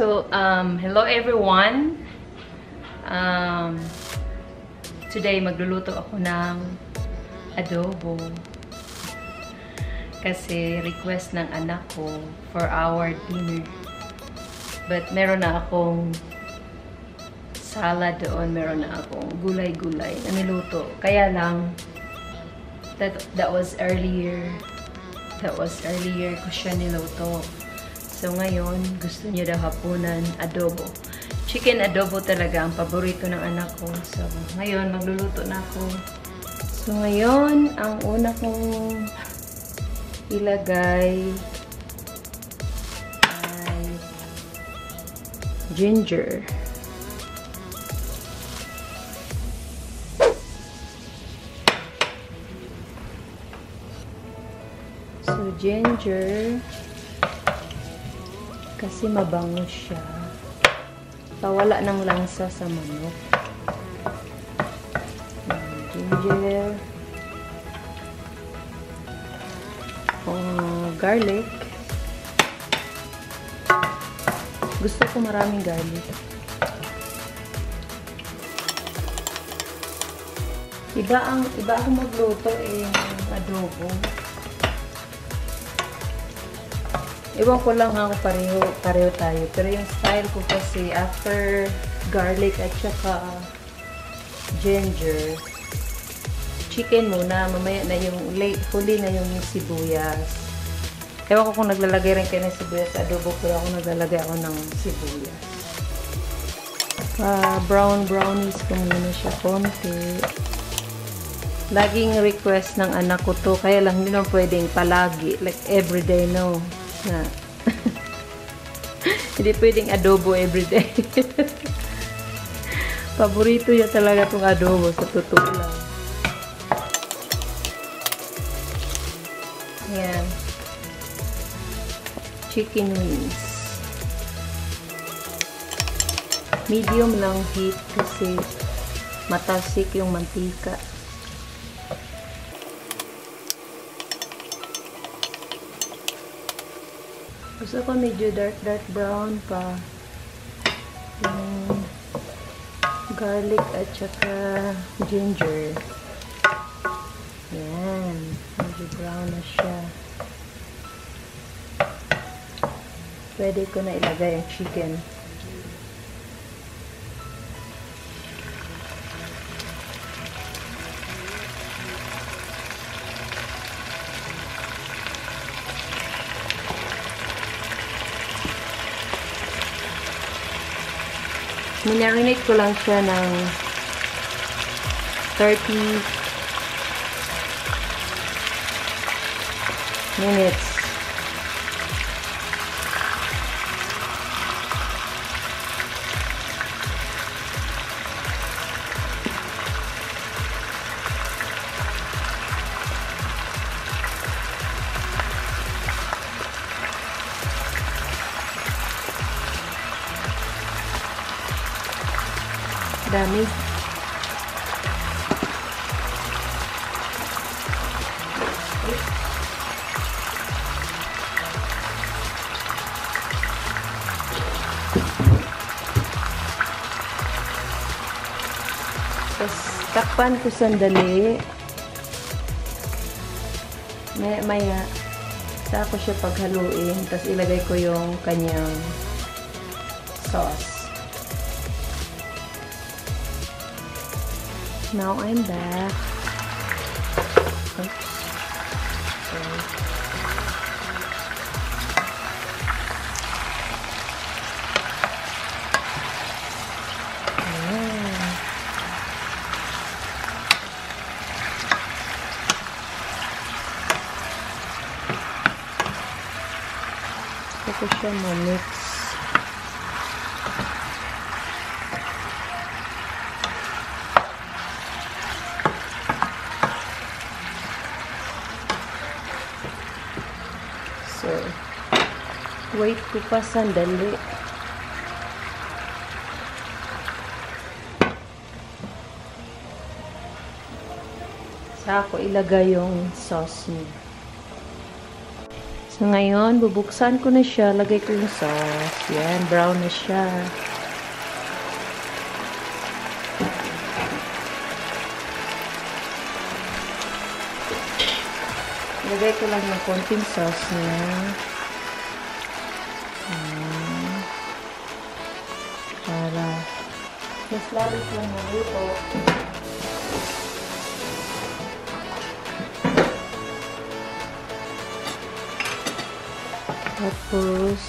So hello everyone. Today magluluto ako ng adobo. Kasi request ng anak ko for our dinner. But meron na akong salad doon, meron na akong gulay-gulay na niluto. Kaya lang that was earlier. That was earlier ko siya niluto. So ngayon, gusto niya daw hapunan adobo. Chicken adobo talaga ang paborito ng anak ko. So ngayon, magluluto na ako. So ngayon, ang una kong ilagay ay ginger. So ginger, kasi mabango siya. Pawala ng langsa sa manok. Ginger. Oh, garlic. Gusto ko maraming garlic. Iba akong magluto adobo. Ewan ko lang ako, pareho tayo. Pero yung style ko kasi, after garlic at saka ginger, chicken muna. Mamaya na yung huli na yung sibuyas. Ewan ko kung naglalagay rin kayo ng sibuyas sa adobo, pero ako naglalagay ako ng sibuyas. Brown brownies ko muna siya konti. Laging request ng anak ko to. Kaya lang hindi naman pwedeng palagi. Like everyday, no. Na hindi pwedeng adobo everyday. Paborito niya talaga itong adobo, sa totoo lang. Ayan. Chicken wings. Medium lang heat kasi matasik yung mantika. Gusto ko medyo dark brown pa. Yung garlic at saka ginger. Yan. Medyo brown na siya. Pwede ko na ilagay ang chicken. Minarinate ko lang siya ng 30 minutes. Dami. Tapos, takpan ko sandali. Maya, saka ko siya paghaluin. Tapos, ilagay ko yung kanyang sauce. Now I'm back. Oops. Sorry. Yeah. Ito siya ma-mix. Wait ko pa sandali. Saka ko ilagay yung sauce niya. So So, ngayon, bubuksan ko na siya. Lagay ko yung sauce. Yan, brown na siya. Lagay ko lang ng konting sauce niya. Para mas labis lang na luto. Tapos,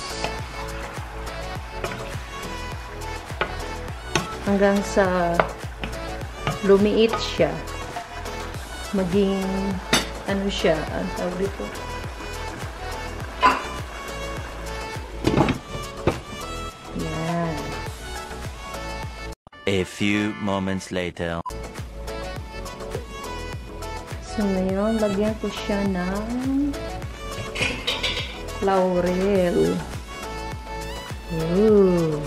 hanggang sa lumiit siya, maging, ano siya, ang tawag dito, yan. A few moments later. So, ngayon, lagyan ko siya ng laurel. Ooh.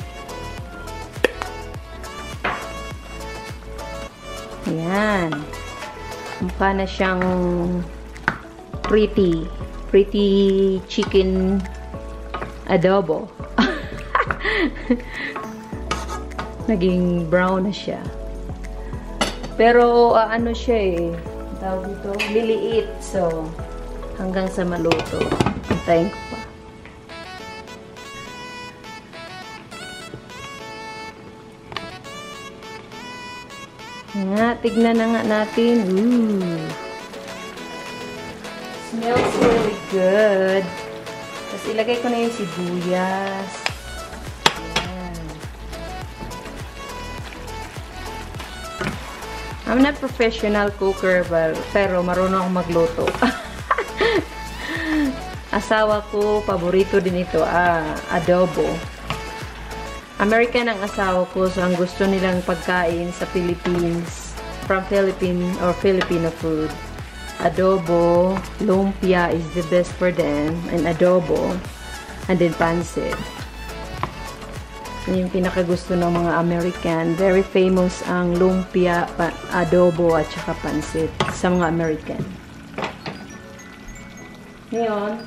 Ayan. Mukha na siyang pretty chicken adobo. Naging brown na siya. Pero ano siya eh, tawag ito, liliit. So, hanggang sa maluto. Antayin ko pa. Nga, tignan na nga natin. Ooh. Smells really good. Tapos ilagay ko na yung sibuyas. Ayan. I'm not professional cooker, pero marunong akong magluto. Asawa ko, paborito din ito, adobo. American ang asawa ko, so ang gusto nilang pagkain sa Philippines, from Philippine or Filipino food. Adobo, lumpia is the best for them, and adobo, and then pancit. Yung pinakagusto ng mga American, very famous ang lumpia, adobo, at saka pancit sa mga American. Ngayon,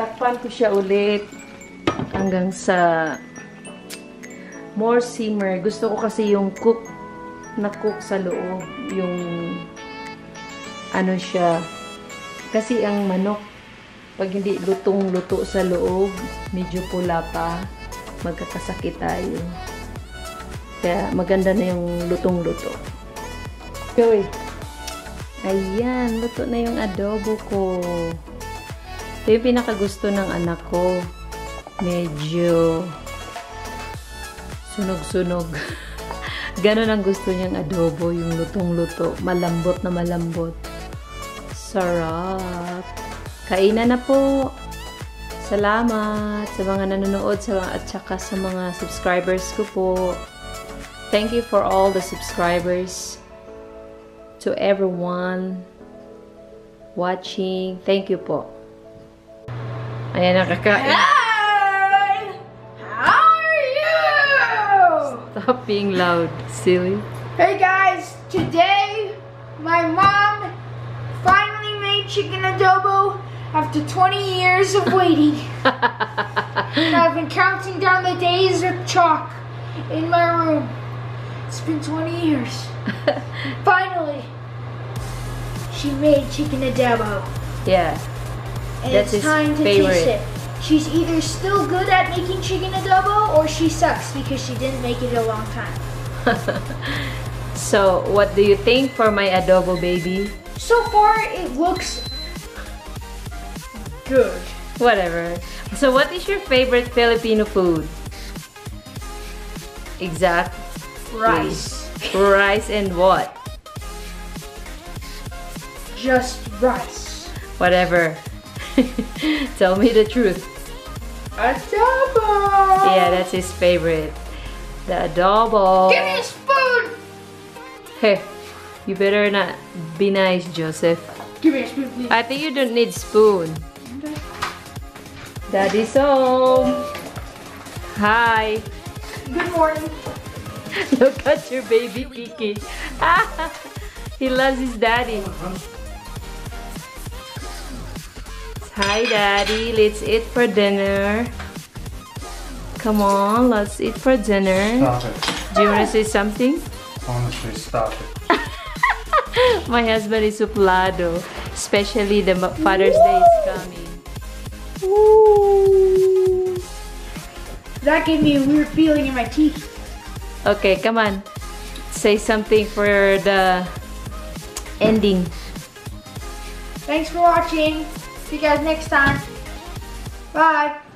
takpan ko siya ulit hanggang sa more simmer. Gusto ko kasi yung na cook sa loob, yung ano siya. Kasi ang manok, pag hindi lutong-luto sa loob, medyo pula pa, magkakasakit tayo. Kaya maganda na yung lutong-luto. Okay. Ayan, luto na yung adobo ko. Ito yung pinakagusto ng anak ko. Medyo sunog-sunog. Ganon ang gusto niyang adobo, yung lutong-luto. Malambot na malambot. Sarap! Kainan na po! Salamat sa mga nanonood at saka sa mga subscribers ko po. Thank you for all the subscribers. To everyone watching, thank you po. Ayan, nakakain. How are you? Stop being loud, silly. Hey guys, today my mom finally made chicken adobo after 20 years of waiting. And I've been counting down the days with chalk in my room. It's been 20 years. Finally, she made chicken adobo. Yeah. And that's it's time to taste it. She's either still good at making chicken adobo or she sucks because she didn't make it a long time. So, what do you think for my adobo, baby? So far, it looks good. Whatever. So, what is your favorite Filipino food? Exact. Rice. Rice and what? Just rice. Whatever. Tell me the truth. Adobo! Yeah, that's his favorite. The adobo. Give me a spoon! Hey, you better not be nice, Joseph. Give me a spoon, please. I think you don't need spoon. Okay. Daddy's home. Hi. Good morning. Look at your baby Kiki. He loves his daddy. Hi Daddy, let's eat for dinner. Come on, let's eat for dinner. Stop it. Do you want to say something? Honestly, stop it. My husband is suplado, especially the Father's Day is coming. Ooh. That gave me a weird feeling in my teeth. Okay, come on. Say something for the ending. Thanks for watching. See you guys next time. Bye.